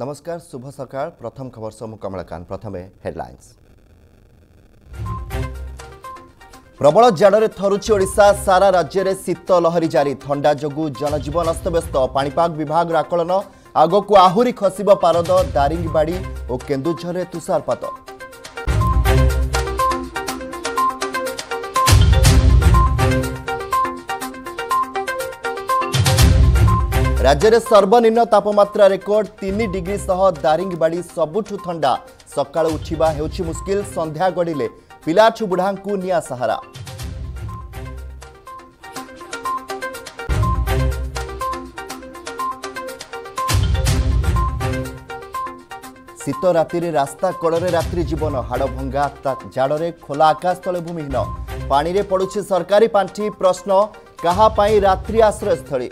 नमस्कार, शुभ सकाळ। प्रथम खबर समूह कमलकांत। प्रथम हेडलाइंस। प्रबल जाड़े थरुची ओडिशा, सारा राज्य में शीत लहरी जारी। ठंडा जोगु जनजीवन अस्तव्यस्त। पाणीपाग विभाग आकलन, आगकू आहुरी खसिब पारद। दारिंगबाड़ी और केन्दुझर तुषारपात। राज्य में सर्वनिम्न तापमात्रा रेकर्ड 3 डिग्री सह। दारिंगबाड़ी सबुठु ठंडा। सकाळ उठिबा हेउछि मुश्किल। संध्या गड़िले पिलाछु बुढ़ांकु निया सहारा। शीत राति रे रास्ता कड़े रात्रि जीवन। हाड़भंगा जाड़े खोला आकाश तले भूमिहीन। पानी रे पड़ुछि सरकारी पांठी। प्रश्न, कहा पाई रात्रि आश्रयस्थली।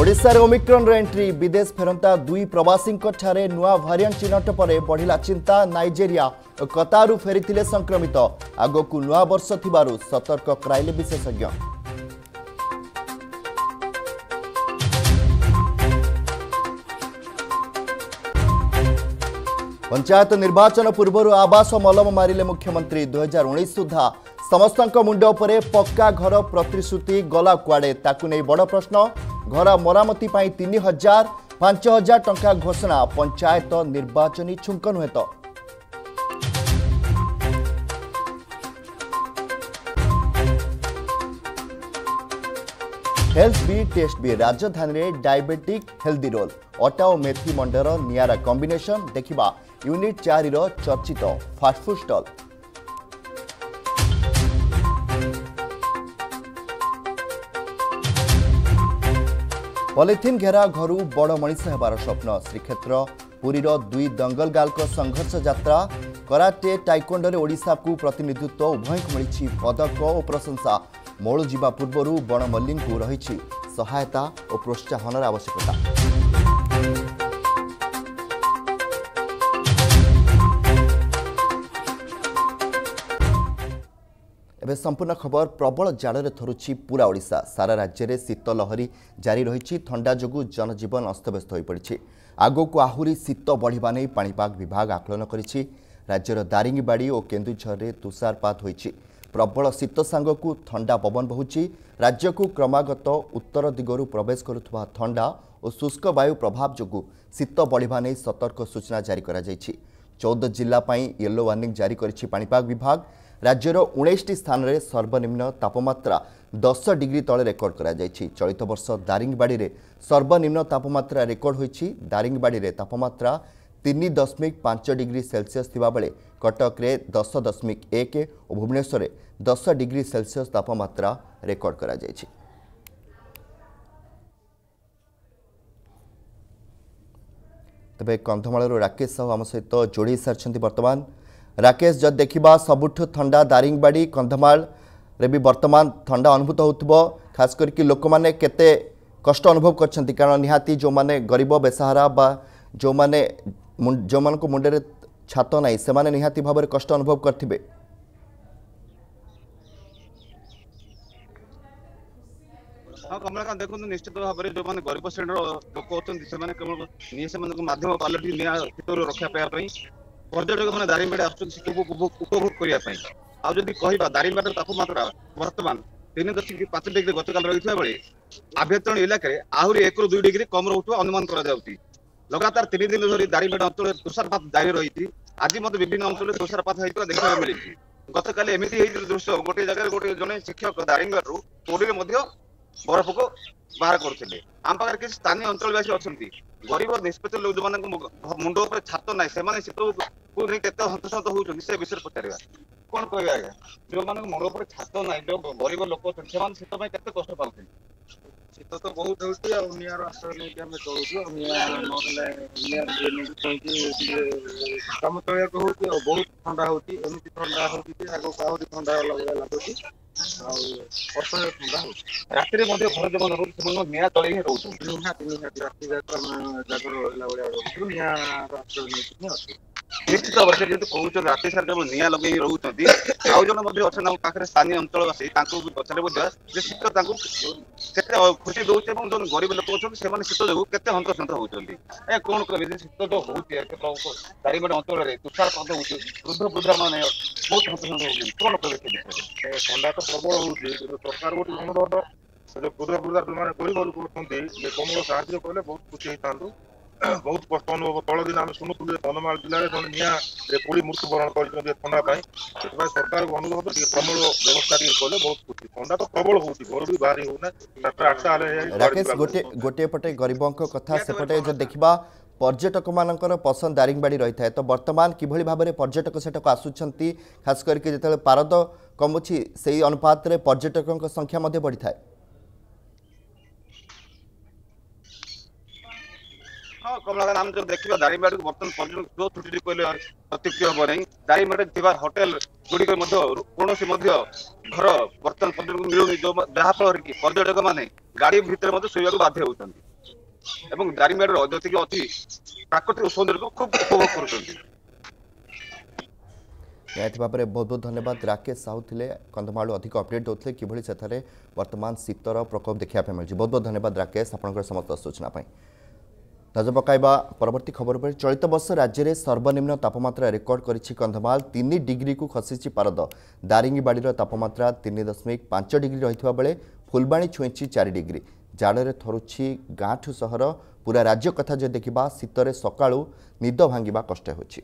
ओडिशा रे ओमिक्रॉन रे एंट्री। विदेश फेरंता दुई प्रवासी नुआ भारिएंट चिन्हट पर बढ़िला चिंता। नाइजेरिया और कतारू फेरी संक्रमित। आगकू नुआ वर्ष थिबारु सतर्क कराइले विशेषज्ञ। पंचायत निर्वाचन पूर्व आवास मलम मारिले मुख्यमंत्री। 2019 सुधा समस्त मुंड उपरे पक्का घर प्रतिश्रुति गला कुआडे। ताकु नै बड़ प्रश्न। घर मरामती पाई 3,000-5,000 टंका घोषणा। पंचायत निर्वाचन छुंक नुहे। तो हेल्थ बी टेस्ट बी। राजधानी रे डायबेटिक हेल्दी रोल, अटा और मेथी मंडर नियारा कॉम्बिनेशन। देखिबा यूनिट 4 रो चर्चित फास्टफुड स्टॉल। पॉलिथिन घेरा घरू बड़ मनीष हेबार स्वप्न। श्रीक्षेत्र पुरीर दुई दंगलगाल्क संघर्ष यात्रा। कराटे टाइकोंडोरे ओडिशा को प्रतिनिधित्व। उभय को मिली पदक और प्रशंसा। मोड़ जीवा पूर्वर बण मल्लिक को रही सहायता और प्रोत्साहन आवश्यकता। एवं संपूर्ण खबर। प्रबल जाड़े थरुची पूरा ओडिशा। सारा राज्य में शीत लहरी जारी रही। ठंडा जोगु जनजीवन अस्तव्यस्त हो पड़ी। आगकू आहुरी शीत बढ़िबा नै पाणीपाग विभाग आकलन करिछि। राज्यर दारिंगबाड़ी और केन्दुझर रे तुषारपात होइछि। प्रबल शीत सांगकू ठंडा पवन बहुछि। राज्य को क्रमागत उत्तर दिगरु प्रवेश करुवा ठंडा और शुष्क वायु प्रभाव जोगु शीत बढ़िबा नै सतर्क सूचना जारी करा जाइछि। 14 जिल्ला पई येलो वार्निंग जारी करिछि पाणीपाग विभाग। राज्यर 19 स्थान में सर्वनिम्न तापमात्रा 10 डिग्री तले रेकर्ड करा जाइछि। चलित वर्ष दारिंगबाड़ी रे सर्वनिम्न तापमात्रा रेकर्ड होइछि। दारिंगबाड़ी रे तापमात्रा 3.5 डिग्री सेल्सियस थिबा बेले कटक रे 10.1 और भुवनेश्वर रे 10 डिग्री सेल्सियस तापमात्रा रेकर्ड करा जाइछि। तबे कंधमाल राकेश साहू आम सहित जोड़ी सारी बर्तमान। राकेश, जब देखा सबुठु ठंडा दारिंगबाड़ी कंधमाल रे भी बर्तमान ठंडा अनुभूत होतबो। खास करके लोक माने केते कष्ट अनुभव करछंती, कारण निहाती जो माने गरीब बेसहारा बा जो मान को मुंडे रे छात नाही से माने निहाती भाबरे कष्ट अनुभव करथिबे। हाँ कमलकांत, देखो निश्चित भाव में जो मैंने गरीब श्रेणी लोक होती से मध्यम पालटी निया रक्षा पाई पर्यटक मैंने दारिंगबाड़ी आसोग करने। आदि कह दारिंगबाड़ी तापमात्रा बर्तमान 3.5 डिग्री गत काल रही बेले आभ्यंतरण इलाके आहरी 1 ରୁ 2 डिग्री कम रोक अनुमान कर। लगातार 3 दिन धरी दारिंगबाड़ी अंचल तुषारपात जारी रही। आज मत विभिन्न अंचल तुषारपात होता देखा मिली। गत काली एमती दृश्य गोटे जगह गोटे जन शिक्षक दारिंगबाड़ी कोड़ी में बरफ को बाहर करुले। आम पाखे किसी स्थानीय अंचलवासी अच्छा गरीब निष्पत्ति लोक जो मुंड उपर छात ना से केत हतसत हो से विषय पचार कौन कह जो मुंड उपर छात ना जो गरीब लोक अच्छा से कष्ट पाते शीत तो बहुत होती आश्रय नहीं चलूँ बहुत ठंडा होती ठंडा होती ठंडा लगुच रात्रि घर जब निया तले ही रोचे निहाती रात जाकर रही। निश्चित अवश्य किंतु कहूँ राति सारा जो निआ लगे रोचे आउ जन अच्छा स्थानीय अंचलवासी पचारे खुशी दौचे जो गरीब लोक अच्छे से शीत जो के हंतसंत होती है कौन करें शीत जो होती है दारिमंड अंचल में तुषारपात होती वृद्ध वृद्धा मैंने बहुत हंतसंत होती कौन करें ठंडा तो प्रबल होती सरकार गोटे अनुरोध वृद्ध वृद्धा मैंने गरीब लोग कमल साहय कले बहुत खुशी होता बहुत कष्ट अनुभव तल दिन आम शुणुलु कंधमाल जिले में निआं पोड़ी मृत्युवरण कर थंडाई सरकार को अनुरोध प्रबल व्यवस्था कले बहुत खुशी ठंडा तो प्रबल होती घर भी बाहरी होना चार आठटा राकेश गोटे पटे गरीबों कथा सेपटे जो देखा पर्यटक मानकर पसंद दारिंगबाड़ी रही है तो बर्तमान किभली भाव में पर्यटक सेठक आसुंच खास करके जो पारद कमुची से अनुपात में पर्यटकों संख्या बढ़ी था हाँ कमला आम जो देखा दारिंगबाड़ी को बर्तमान पर्यटन जो छुट्टी कहले अत्युक्ति हम ना दारिंगबाड़ी होटेल गुड़िक कौन से घर बर्तमान पर्यटक को मिलूनी जो जहाँफल कि पर्यटक मैंने गाड़ी भितर शोक बाध्य होती दारिंगबाड़ी जैसे अच्छी प्राकृतिक सौंदर्य को खूब उपभोग कर निहत भाव में बहुत बहुत धन्यवाद राकेश साहू थे कंधमालू अधिक अपडेट दौते कि बर्तमान शीतर प्रकोप देखापी मिली बहुत बहुत धन्यवाद राकेश आपंकर समस्त सूचना नजर पकाइबा परवर्ती खबर पर चलित वर्ष राज्य में सर्वनिम्न तापमात्रा रेकर्ड करिछि कंधमाल 3 डिग्री को खसीछि पारद दारिंगबाड़ी तापमात्रा 3.5 डिग्री रही बेले फुलबाणी छुईछि 4 डिग्री जाड़े थरुछि गाँठू सहर पूरा राज्य कथा जे देखा शीतरे सकाळू निद भांगिबा कष्ट होछि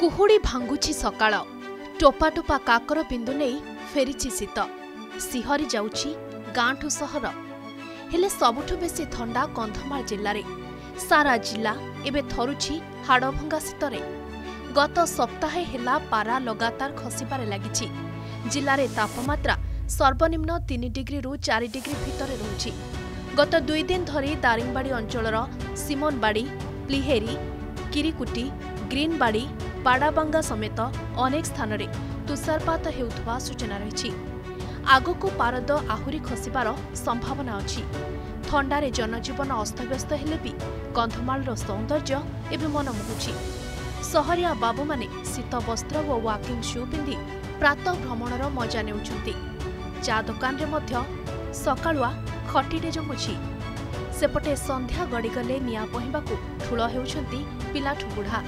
कुहुड़ी भांगुछि सकाळ टोपा टोपा काकर बिंदु नेई फेरिछि शीत सिहरी जाउछि गाँठू सहर हेले सबुठु बेसी थंडा कंधमाल जिल्ला रे सारा जिला एबे थरुछि हाड़भंगा शीतरे गत सप्ताहे हेला पारा लगातार खसिबारे लागिछि जिल्ला रे तापमात्रा सर्वनिम्न 3 डिग्री रु 4 डिग्री भितरे रहछि गत 2 दिन धरि दारिंगबाड़ी अंचलर सिमनबाड़ी प्लीहेरी किरीकुटी ग्रीनबाड़ी पाड़ाबांगा समेत अनेक स्थान रे तुषारपात हेउथवा सूचना रहिछि आगको पारद आहुरी खसिबार संभावना अछि थंडारे जनजीवन अस्तव्यस्त हेले भी कंधमालर सौंदर्य एवं मनमोहुछि सहरिया बाबू माने शीत वस्त्र व वाकिंग शू पिंधि प्रातः भ्रमणर मजा नेउछन्ति चा दुकान रे मध्य सकाळुआ खटीडे जमुछि सेपटे संध्या गड़ीगले निया पहिबाकू ठूल हेउछन्ति पिला ठुबुढा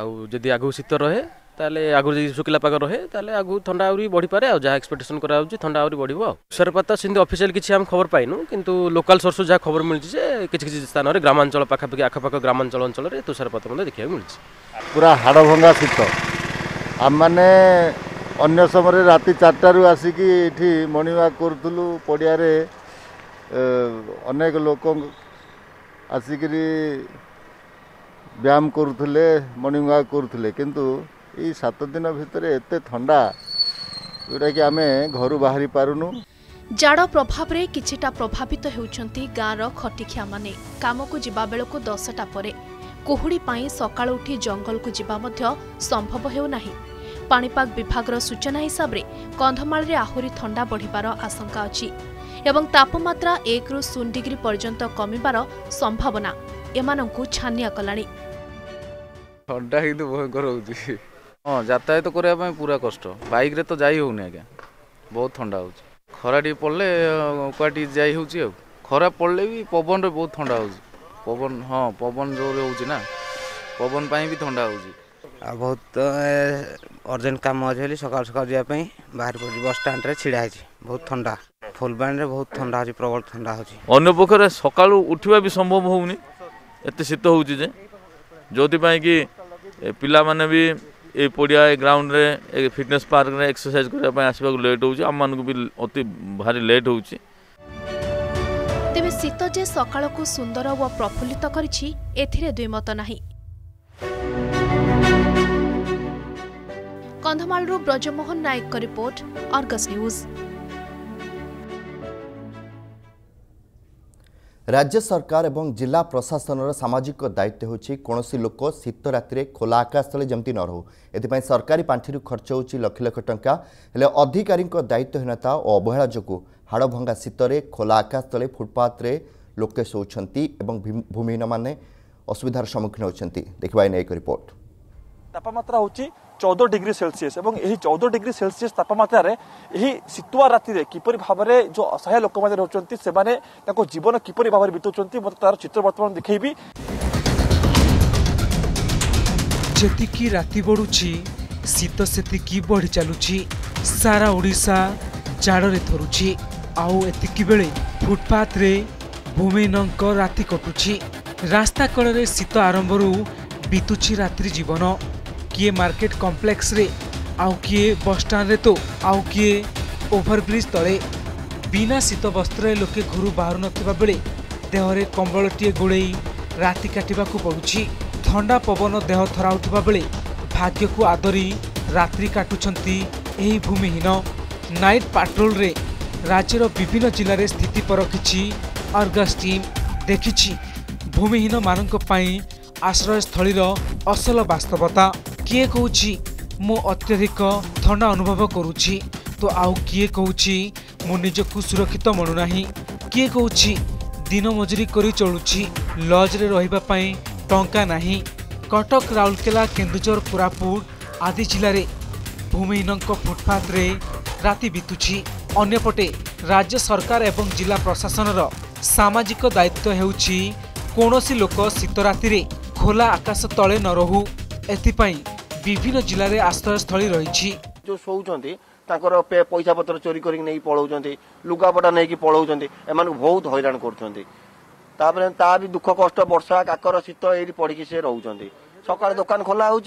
आउ जदि आगो शीत रहे ताले आगु शुक्ला पाग रहे ताले आगु ठंडा आउरी बढ़ी पारे आ जहाँ एक्सपेक्टेशन करा होउछि ठंडा आउरी बढ़िबो सरपता सिंधी ऑफिशियल किछि हम खबर पाइनु किंतु लोकल सोर्स जा खबर मिलछि जे किछि किछि स्थान रे ग्रामांचल पाखा पाखी आखापाख ग्रामांचल अंचल रे तुषारपात मने देखिया मिलछि पूरा हाड़भंगा शीत हम माने अन्य समय राति 4टा रु आसीकी इठी मणिवा करथुलु पडिया रे अनेक लोक आसीकी व्यायाम करथुले मॉर्निंग वॉक करथुले किंतु ये 7 दिन भितर एते ठंडा जोटा कि आमे घर बाहरी पारुनु जाड़ प्रभाव रे किछिटा प्रभावित हेउछन्ती गाँर खटिखिया माने काम को जिबा बेल को 10टा परे कोहुड़ी पाई सकाळ उठी जंगल को जिबा मध्य संभव हेउ नाही पाणीपाग विभागर सूचना हिसाब रे कंधमाल रे आहुरी ठंडा बढ़िबार आशंका अछि एवं तापमात्रा 1 रु 0 डिग्री पर्यंत कमिबार संभावना एमानंकु छानिया कलाणी ठंडा हिंदू भयंकर होउची हाँ यातायात करने पूरा कष्ट बाइक रे तो जाई होउनी आज्ञा बहुत ठंडा हो खराटी पड़े कटी जाई हो खरा पड़े भी पवन रे बहुत ठंडा हो पवन हाँ पवन जोर होना पवन पाई भी ठंडा हो बहुत अर्जेंट काम अच्छे सका सका जावाई बाहर पड़ी बस स्टैंड रे छिड़ा होती बहुत ठंडा फुलबाणी रे बहुत ठंडा हो प्रबल ठंडा होने सका उठा भी संभव होनी एत शीत हो जोपाई कि पिला माने भी ए पड़िया ए ग्राउंड रे ए फिटनेस पार्क रे एक्सरसाइज करबा आसबा को लेट होउची हम मानको भी अति भारी लेट होउची तेबे शीत जे सकाळ को सुंदर व प्रफुल्लित करछि एथिरे दुई मत नाही कंधमाल रो ब्रजमोहन नायक का रिपोर्ट आर्गस न्यूज। राज्य सरकार एवं जिला प्रशासन सामाजिक दायित्व होछि कोनोसी लोक शीत रात्रि खोला आकाश तले जमती न रहू एतिपाई सरकारी पांठिरू खर्च होछि लक्ष लक्ष टंका हेले अधिकारी दायित्वहीनता और अवहेला जोगु हाड़भंगा शीतरे खोला आकाश तले फुटपाथ रे लोके शोचंती एवं भूमिहीन माने असुविधार सम्मुखीन होती। देखा एक रिपोर्ट। तापमात्रा होची 14 डिग्री सेल्सियस एवं 14 डिग्री सेल्सियस तापमात्रा शीतुआ राति किपर भाव में जो असहाय लोक मैंने रोचते से जीवन किपर भाव में बीतुंट मत तार चित्र बर्तमान देखी। जी राति बढ़ुची शीत से बढ़ी चलुची सारा ओडिशा जाड़े थरुची आउ एतिकी बेले फुटपाथ रे भूमिहीन राति कटुची रास्ता कड़े शीत आरंभ बीतुची रात्रि जीवन किए मार्केट कॉम्प्लेक्स रे आउ किए बस स्टैंड रे तो आउ किए ओभरब्रिज तले बिना शीत वस्त्र लोके घर बाहर नथिबा बेले देहरे कंबलटीए गोड़ई राति काटिबाकू पड़ुची। ठंडा पवन देह थराउथिबा बेले भाग्य को आदरी रात्रि काटुछंती एही भूमिहीन। नाइट पेट्रोल रे राज्यर विभिन्न जिले में स्थिति परखिछि आर्गस टीम। देखिछि भूमिहीन माननक पई आश्रयस्थलीर असल वास्तवता। किए कहूँ मु अत्यधिक ठंडा अनुभव करुच्ची तो आउ किए कहूँ मु निजक सुरक्षित मणुना। किए कहूँ दिन मजुरी कर चलुची लज्रे रही टंका ना। कटक राउरकेला केन्दुझर कोरापुट आदि जिले भूमिहीन फुटपाथ रे राति बीतुची। अन्यपटे राज्य सरकार एवं जिला प्रशासन सामाजिक दायित्व हेउची कोनोसी लोक शीतराति खोला आकाश तले न रहू। एथिपाई विभिन्न जिले में आश्रयस्थली रही जो शोचती पैसा पतर चोरी कर पलाऊँ लुगापटा नहीं पलाऊँ एम बहुत हैरान कर दुख कष्ट वर्षा काकर शीत ये पड़ी से रोच सका दुकान खोला हो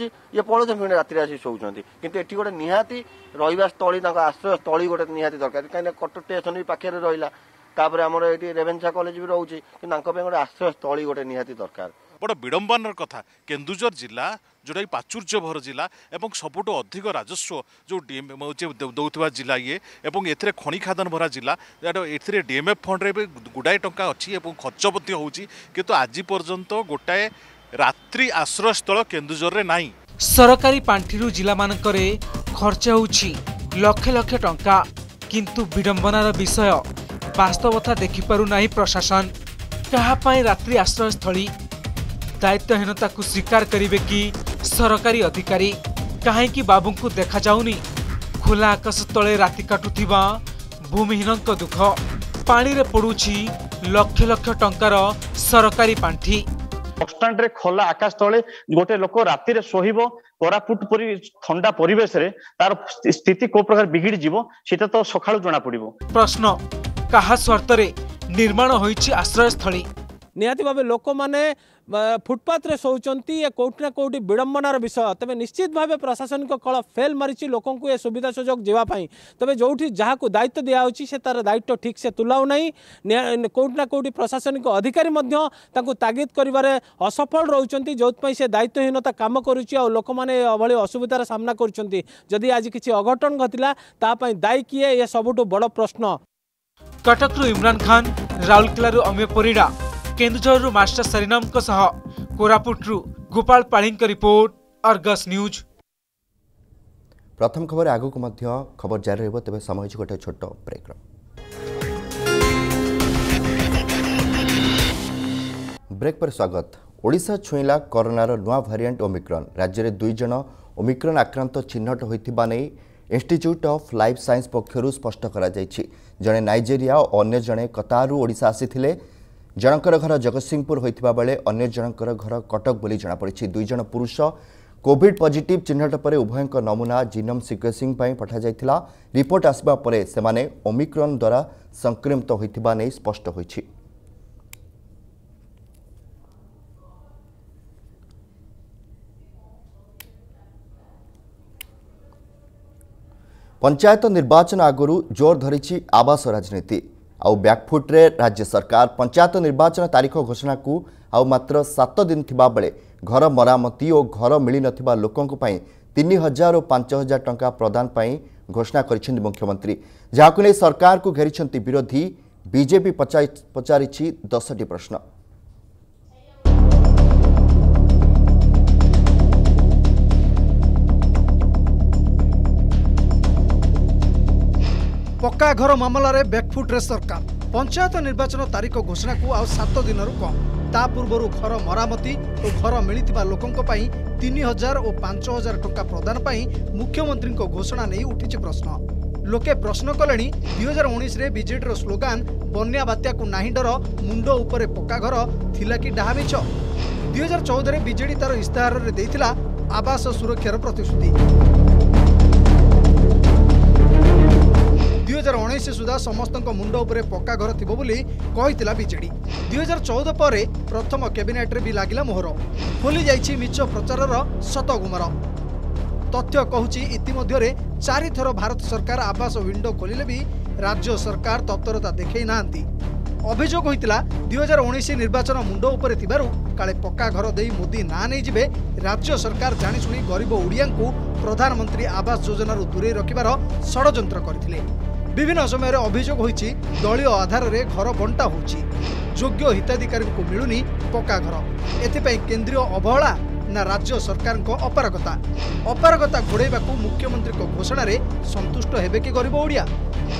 पलाऊँ रातिर आस शोचती कितु ये गोटे निहाती रहा स्थली आश्रयस्थली गोटे निहाती दरकार कहीं कटक स्टेशन भी पाखे रहा आम ये रेभेन्सा कलेज भी रोचे गोटे आश्रयस्थली गोटे निहाती दरकार। बड़ा विडंबनार कथा केन्दुझर जिला जोटा कि प्राचुर्य भर जिला एवं सबुठ अधिक राजस्व जो दौथवा जिला ये एवं एथिरे खणी खादान भरा जिला एथिरे डीएमएफ फंड रे गुडाए टंका अच्छी खर्च मध्य होउची किंतु आज पर्यंत गोटाए रात्रि आश्रयस्थल केन्दुझर रे नाही। सरकारी पांठिरु जिला मानकरे खर्च होउची लक्ष लक्ष टंका किंतु विडंबनार विषय वास्तवता देखि पारु नाही प्रशासन। कहा पाए रात्रि आश्रयस्थली दायित्वहीनता को स्वीकार करेंगे कि सरकारी अधिकारी। कहीं बाबू को देखा जाऊनी खुला आकाश तले राति काटुथिबा भूमिहीन दुख पानी रे पड़ुची लक्ष लक्ष टंकार सरकारी पांठी। बसस्टाण्ड रे खोला आकाश तले गोटे लोक राति रे सोहिबो कोरापुट परी ठंडा परिवेश रे तार स्थिति को प्रकार बिगिड़ जीवो सेटा तो सकाळु जना पड़िबो। प्रश्न कहा स्वार्थ रे निर्माण होईची आश्रयस्थली। निहाती भाव लोक मैंने फुटपाथ रे शोचती ये कौटिना कौटि विडंबनार विषय। तेज निश्चित भाव प्रशासन को कल फेल मारी लोक ये सुविधा सुजोग जीवाई तेज जो जहाँ को दायित्व दिखाई से तार दायित्व ठीक से तुलाऊ नहीं। कौटिना कौटि प्रशासनिक अधिकारी तागिद कर असफल रोचती जो से दायित्वहीनता कम करुच्चे लोक मैंने असुविधार सामना करुँच। आज किसी अघटन घटला दायी किए ये सबुठ बड़ प्रश्न। कटक इमरान खान राउरकेलू अम्य परिडा केन्दुझर मास्टर सरिनाम को सह कोरापुट रु गोपाल पाली की रिपोर्ट अर्गस न्यूज। प्रथम खबर आगु को मध्य खबर जारी रहिबो तबे समय छि गोटे छोट ब्रेक। ब्रेक पर स्वागत। ओडिशा छुईला कोरोनार नुआ वेरिएंट ओमिक्रॉन। राज्य रे दुई जन ओमिक्रॉन आक्रांत चिन्हट होइथिबा नै इंस्टिट्यूट ऑफ लाइफ साइंस पक्षरु स्पष्ट करा जाइछि। जने नाइजेरिया और अन्य जने कतारु ओडिशा आसीथिले। जनकर घर जगत सिंहपुर होता बेले अगर जनकर घर कटक बोली जनापड़ी। दुईज पुरुष कोविड पॉजिटिव चिन्हट पर उभय नमूना जीनोम सिक्वेंसिंग पठा जाइथिला। रिपोर्ट आसबा परे सेमाने ओमिक्रॉन द्वारा संक्रमित होइथिबा नै स्पष्ट होइछि। पंचायत निर्वाचन आगुरु जोर धरिछि आवास राजनीति। आउ बैकफुट रे राज्य सरकार। पंचायत निर्वाचन तारीख घोषणा को आउ मात्र 7 दिन थिबा बेले घर मरामती और घर मिली नथिबा लोकन को पई 3000 और 5000 टंका प्रदान पई घोषणा करिसें मुख्यमंत्री। जहाक ले सरकार को घेरिसें विरोधी। बीजेपी पचारिछि 10टी प्रश्न। पक्का घर मामलें बैकफुट्रे सरकार। पंचायत निर्वाचन तारीख घोषणा को आउ 7 दिन कम ता पूर्व घर मरामती और घर मिलता लोकों 3,000 और 5,000 टका प्रदान मुख्यमंत्री घोषणा नहीं उठी प्रश्न। लोके प्रश्न कले 2019 में बीजेडी स्लोगान बन्या बात्या को ना डर मुंड उपर पक्का घर थिला कि डाहा मिछ। 2014 में बीजेडी तार इस्ताहार में देइथिला आवास सुरक्षार प्रतिश्रुति। 2019 सुधा समस्त मुंड उपर पक्का घर थी कहला बीजेडी। 2014 पर प्रथम कैबिनेट रे भी लगला मोहर खोली जाइए मिछ प्रचारर शतगुमर तथ्य कहूँ। इतिमध्य 4 थर भारत सरकार आवास विंडो खोलिले भी राज्य सरकार तत्परता देखे ना। अभियोग होता 2019 निर्वाचन मुंड उपर काले पक्का घर दे मोदी ना नहीं जीवे। राज्य सरकार जाणिशुणी गरीब ओडिया को प्रधानमंत्री आवास योजनार दूरे रखिबार षड्यंत्र करथिले। विभिन्न समय अभियोग होइछि दलीय आधार रे घर बंटा होछि, योग्य हिताधिकारी को मिलुनी पक्का घर। एथिपई केंद्रीय अवहेला ना राज्य सरकार को अपारगता अपारगता घोड़ाइवाकू मुख्यमंत्री को घोषणा रे संतुष्ट हेबे कि गरीब ओडिया।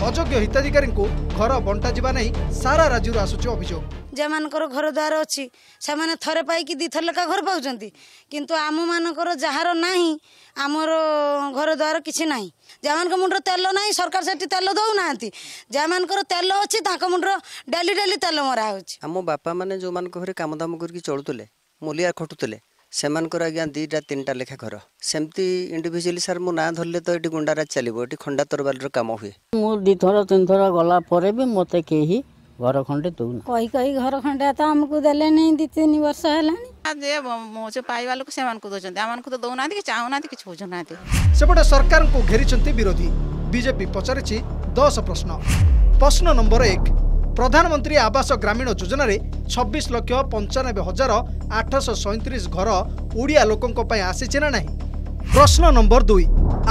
अयोग्य हिताधिकारी को घर बंटा जीवा नै सारा राज्य आसुछि अभियोग। जे मान घर द्वार अच्छी से मैंने थे पाई 2 थर लेखा घर पाँच कि आम मानकर जार ना आमर घर द्वार किसी ना। जहाँ मुंडर तेल ना सरकार से तेल दौना जहाँ तेल अच्छी मुंडर डेली डेली तेल मरा होची। आम बापा मैंने जो मान घर कम दाम करके चलुले मूलिया खटुले से आज्ञा 2टा 3टा लेखा घर सेमती इंडिविजुअली सर मो ना धरले तो ये गुंडाराज चलो ये खंडा तरवाल काम हुए। मो 2 थर 3 थर गला भी मत कहीं घर खंडे दूना कही कही घर खंडा तो आमको देले नहीं 2-3 वर्ष है पाइवा लोक से तो दौना कि चाहूना कि बुझुना। सेपटे सरकार को घेरी विरोधी बीजेपी पचारिछि 10 प्रश्न। प्रश्न नंबर 1, प्रधानमंत्री आवास ग्रामीण योजना 26,95,837 घर ओडिया लोकों आसी ना। प्रश्न नंबर 2,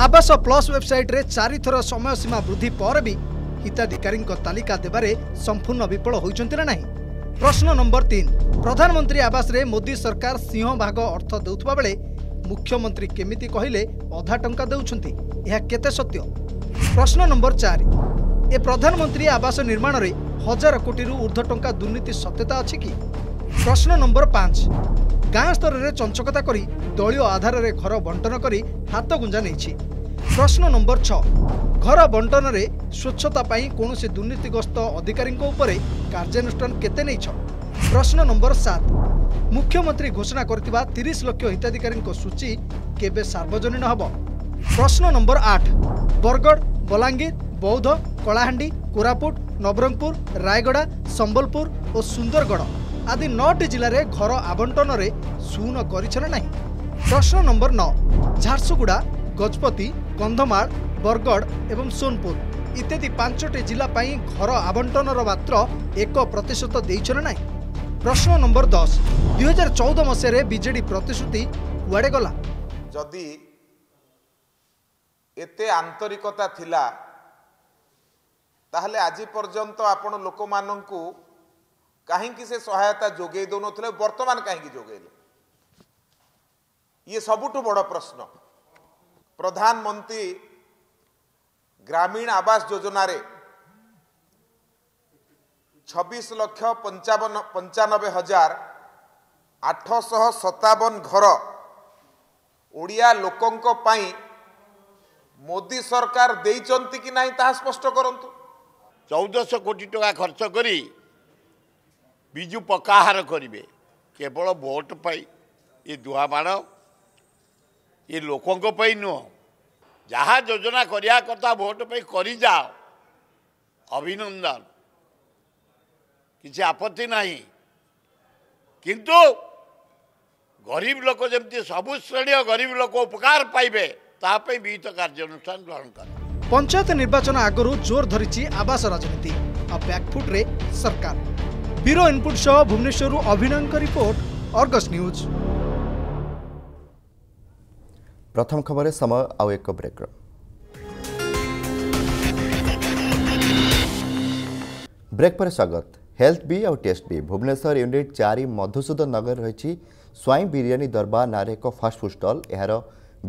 आवास प्लस वेबसाइट रे 4 थर समय सीमा वृद्धि पर भी हिताधिकारी तालिका देबारे संपूर्ण विफल होइचंती ना। प्रश्न नंबर 3, प्रधानमंत्री आवास रे मोदी सरकार सिंह भाग अर्थ देउथबा बेले मुख्यमंत्री केमिति कहिले अधा टंका देउछंती, यह केते सत्य। प्रश्न नंबर 4, ए प्रधानमंत्री आवास निर्माण रे 1000 कोटी रु ऊर्ध्व टंका दुर्नीति सत्यता अछि कि। प्रश्न नंबर 5, गाँव स्तर रे चंचकता करी दलीय आधार रे घर बंटन करी हाथ गुंजा नेछि। प्रश्न नंबर 6, घर बंटन रे स्वच्छता पाई कौन से दुर्नीतिग्रस्त अधिकारी कार्यानुष्ठान केते नहीं छ। प्रश्न नंबर 7, मुख्यमंत्री घोषणा करथिबा 30 लाख हिताधिकारी सूची केबे सार्वजनीन हबो। प्रश्न नंबर 8, बरगढ़ बलांगीर बौद्ध कलाहांडी कोरापुट नवरंगपुर रायगढ़ संबलपुर और सुंदरगढ़ आदि 9टी जिले घर आवंटन रे शून करिछना नाही। प्रश्न नंबर 9, झारसुगुड़ा गजपति कंधमाल बरगढ़ एवं सोनपुर इत्यादि 5टी जिला घर आवंटन मात्र 1% देना ना। प्रश्न नंबर 10, 2014 मसीह बीजेडी प्रतिश्रुति कुआड़े गला। जदि एते आंतरिकता थिला ताहले आज पर्यंत आपण लोक माननकु काहेकि से सहायता जोगेई दोनो थिले, वर्तमान काहेकि जोगेले। ये सबुठु बड़ प्रश्न। प्रधानमंत्री ग्रामीण आवास योजना रे 26,95,857 घर ओडिया लोकंको पाई मोदी सरकार देइचंती कि नाही ता स्पष्ट करंतु। 1400 कोटी टका खर्च करी बिजू पक्काहार करिवे केवल वोट पाई ये दुहा बाण ये लोकों पर नुह जहाँ योजना करिया कथा भोट पर करी जाओ अभिनंदन किसी आपत्ति नहीं, किंतु गरीब लोक जमी सबु श्रेणी गरीब लोक उपकार पाइबे तापे विहित कार्यानुष्ठान ग्रहण कर। पंचायत निर्वाचन आगु जोर धरी आवास राजनीति और बैकफुट्रे सरकार। ब्यूरो इनपुट सह भुवनेश्वर अभिनय का रिपोर्ट अर्गस न्यूज। प्रथम खबर समय आउ एक ब्रेक। ब्रेक पर स्वागत। हेल्थ बी आउ टेस्ट बी भुवनेश्वर यूनिट 4 मधुसूदन नगर रही स्वाई बिरियानी दरबार नारे एक फास्टफुड स्टल। यार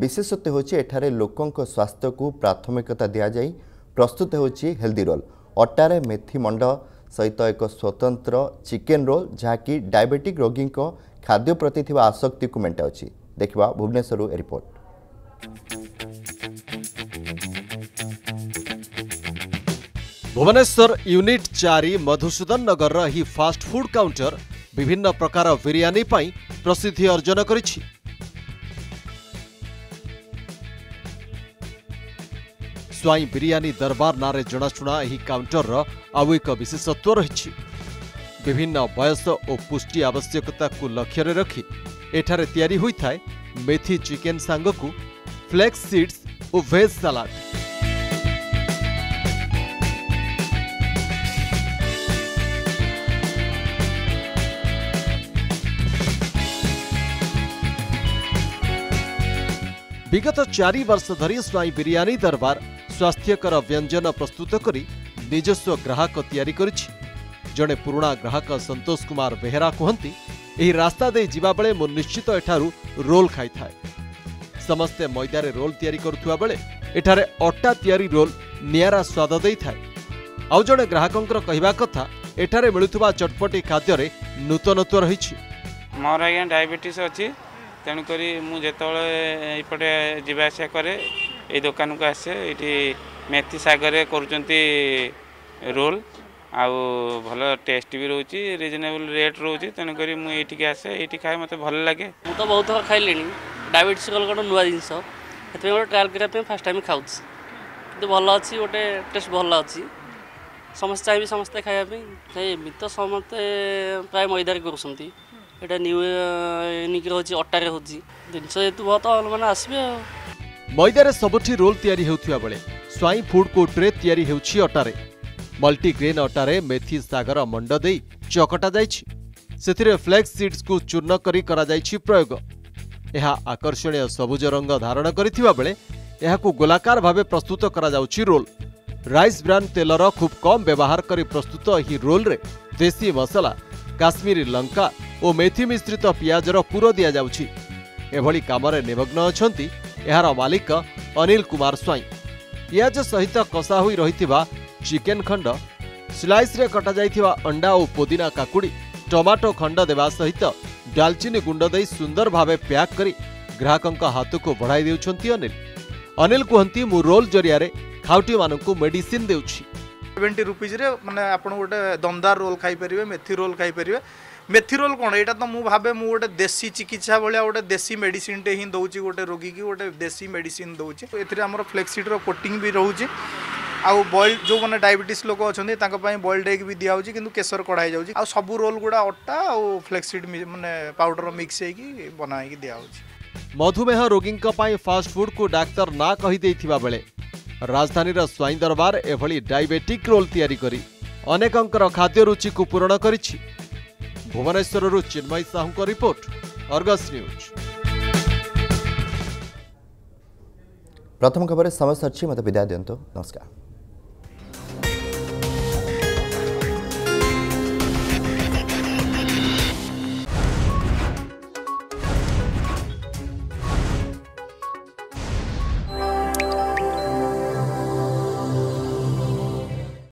विशेषत्व होठार लोकों स्वास्थ्य को प्राथमिकता दि जाए प्रस्तुत होल्दी रोल अटार मेथी मंड सहित एक स्वतंत्र चिकेन रोल जहाँकि डायबेटिक रोगी खाद्य प्रति आसक्ति को मेटाऊँगी। देखा भुवनेश्वर रिपोर्ट। भुवनेश्वर यूनिट 4 मधुसूदन नगर रही फास्ट फूड काउंटर विभिन्न प्रकार बिरियानी पाई प्रसिद्धि अर्जन करिछि। स्वाई बिरियानी दरबार नारे जणाशुणा यह काउंटर आउ एक विशेषत्व रही। विभिन्न बयस और पुष्टि आवश्यकता को लक्ष्य रखी एठारे तैयारी होइथाय मेथी चिकेन सांगकु फ्लेक्स सीड्स और वेज सलाद। विगत 4 वर्ष धरी स्वाई बिरियानी दरबार स्वास्थ्यकर व्यंजन प्रस्तुत करी निजस्व ग्राहक तैयारी करिछि। जड़े पुराणा ग्राहक संतोष कुमार बेहरा कहती यही रास्ता दे जीवा बेले मु निश्चित एठारू रोल खाई थाए। समस्ते मैदारे रोल तैयारी करुवा बेले एठारे अट्टा तैयारी रोल नियारा स्वाद दे थाए। आउ जड़े ग्राहकंकर कहवा कथा एठारे मिलुवा चटपटी खाद्य नूतनत्व रही। मोर आज्ञा डायबिटीज अच्छी तेणुकरी मुझे जावास कै ये दुकान को आसे ये मेथी सागर करोल आउ भल टेस्ट भी रोच रिजनेबल रेट रोच तेणुक मुझे आसे ये खाए मत भल लगे। मुझे तो बहुत थर खाइले डायबिटीज कल गोटे नुआ जिनस ट्राएल करने फास्ट टाइम खाऊँ कि भल अच्छी गोटे टेस्ट भल अच्छी समस्त चाहिए समस्ते खायापी तो समस्ते प्राय मैदार कर मैदार सबुठी रोल तैयारी होउथिया बेले स्वाई फूड कोर्ट रे तैयारी हेउछि अटारे मल्टीग्रेन अटारे मेथी सागर मंड देई चकटा जाइछि। सेथिरे फ्लेक्स सीड्स को चूर्ण करी करा जाइछि प्रयोग। यह आकर्षणीय सबुज रंग धारण करिथिबा बेले एहाकु गोलाकार भाबे प्रस्तुत करा जाउछि रोल। राइस ब्रांड तेलर खूब कम व्यवहार करी प्रस्तुत एही रोल रे देसी मसला काश्मीरी लंका और मेथी मिश्रित पियाजर पूर दि जाउछि। एभली कामरे निमग्न अछंती एहार मालिक अनिल कुमार स्वाई। पियाज सहित कसा होई रहिथिबा चिकेन खंड स्लाइस रे कटा जाइथिबा अंडा और पुदीना काकुड़ी टमाटो खंड देवा सहित दालचीनी गुंड दे सुंदर भावे पैक करी ग्राहकंक हाथ को बढ़ाई देउछंती अनिल। अनिल कहंती मु रोल जरिया रे खाउटी मानकु मेडिसिन देउछि। 70 रुपीज रे माने आपण गोटे दमदार रोल खाई परिवे मेथी रोल खाई परिवे। मेथी रोल कौन यहाँ तो मुझे भावे मु गोटे देसी चिकित्सा भाया गोटे देसी मेडिसिन टे हिं दौर गोटे रोगी की गोटे देसी मेडिसिन दौर एमर फ्लेक्सीड कोटिंग भी रोचे आउ बॉइल्ड जो मैंने डायबिटीज लोक अच्छा बॉइल्ड एग भी दिया होची किंतु केसर कढ़ाई जाऊँगी आ सब रोल गुड़ा अट्टा और फ्लेक्सीड मैंने पाउडर मिक्स होगी बनाई दिया होची। मधुमेह रोगी फास्ट फूड को डाक्तर ना कहीदे बेले राजधानी स्वाई दरबार एभली डायबेटिक रोल तैयारी करी अनेकंकर खाद्य रुचि को पूरण करिछि। भुवनेश्वररु चिन्मय साहू को रिपोर्ट, अर्गस न्यूज। प्रथम खबर समय सर्ची मत विदाय दिंतु। नमस्कार।